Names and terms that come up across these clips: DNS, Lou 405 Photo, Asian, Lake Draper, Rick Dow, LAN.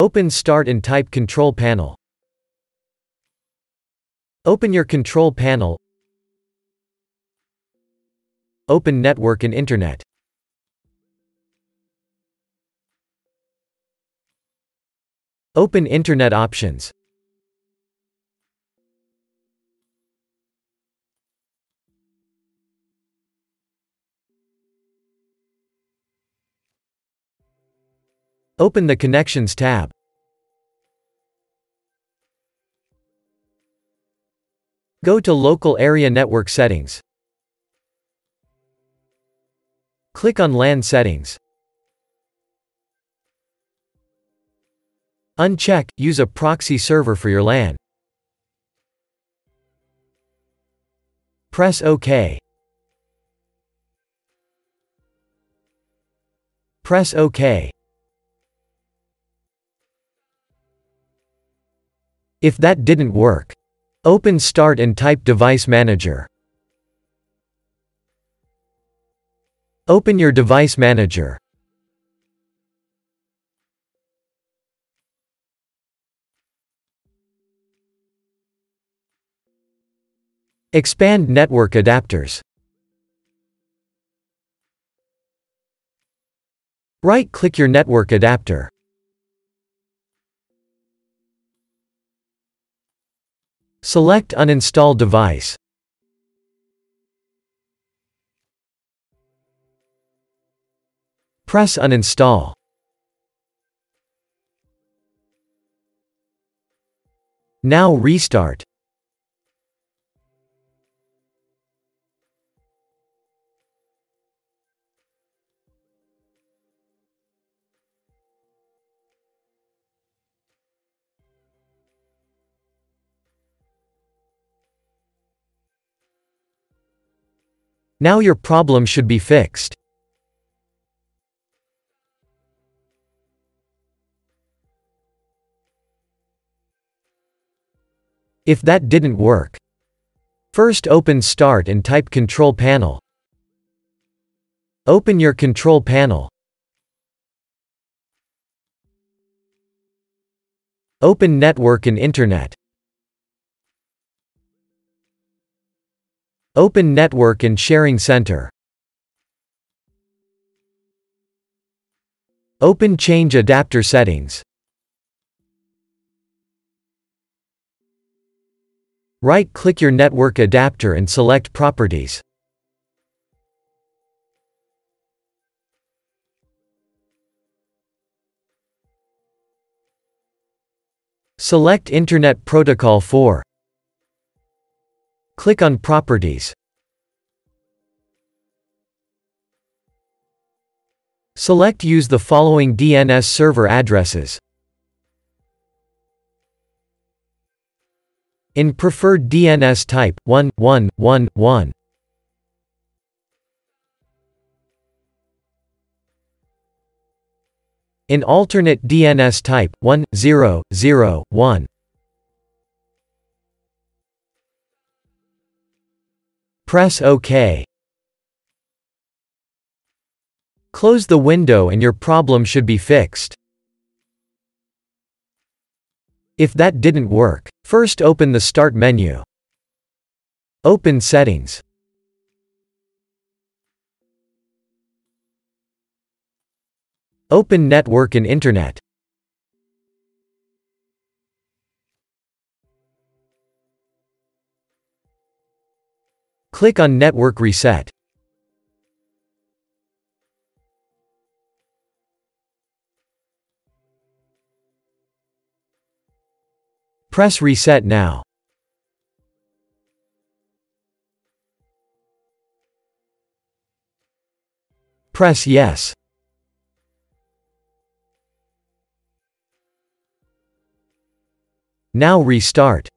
Open Start and type Control Panel. Open your Control Panel. Open Network and Internet. Open Internet Options. Open the Connections tab. Go to Local Area Network Settings. Click on LAN Settings. Uncheck Use a proxy server for your LAN. Press OK. Press OK. If that didn't work, open Start and type Device Manager. Open your Device Manager. Expand Network Adapters. Right-click your network adapter. Select Uninstall Device. Press Uninstall. Now restart. Now your problem should be fixed. If that didn't work, first open Start and type Control Panel. Open your Control Panel. Open Network and Internet. Open Network and Sharing Center. Open Change Adapter Settings. Right-click your network adapter and select Properties. Select Internet Protocol 4. Click on Properties. Select Use the following DNS server addresses. In preferred DNS type, 1.1.1.1. In alternate DNS type, 1.0.0.1. Press OK. Close the window and your problem should be fixed. If that didn't work, first open the Start menu. Open Settings. Open Network and Internet. Click on Network Reset. Press Reset now. Press Yes. Now restart.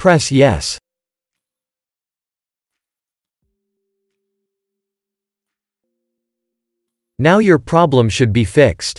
Press yes. Now your problem should be fixed.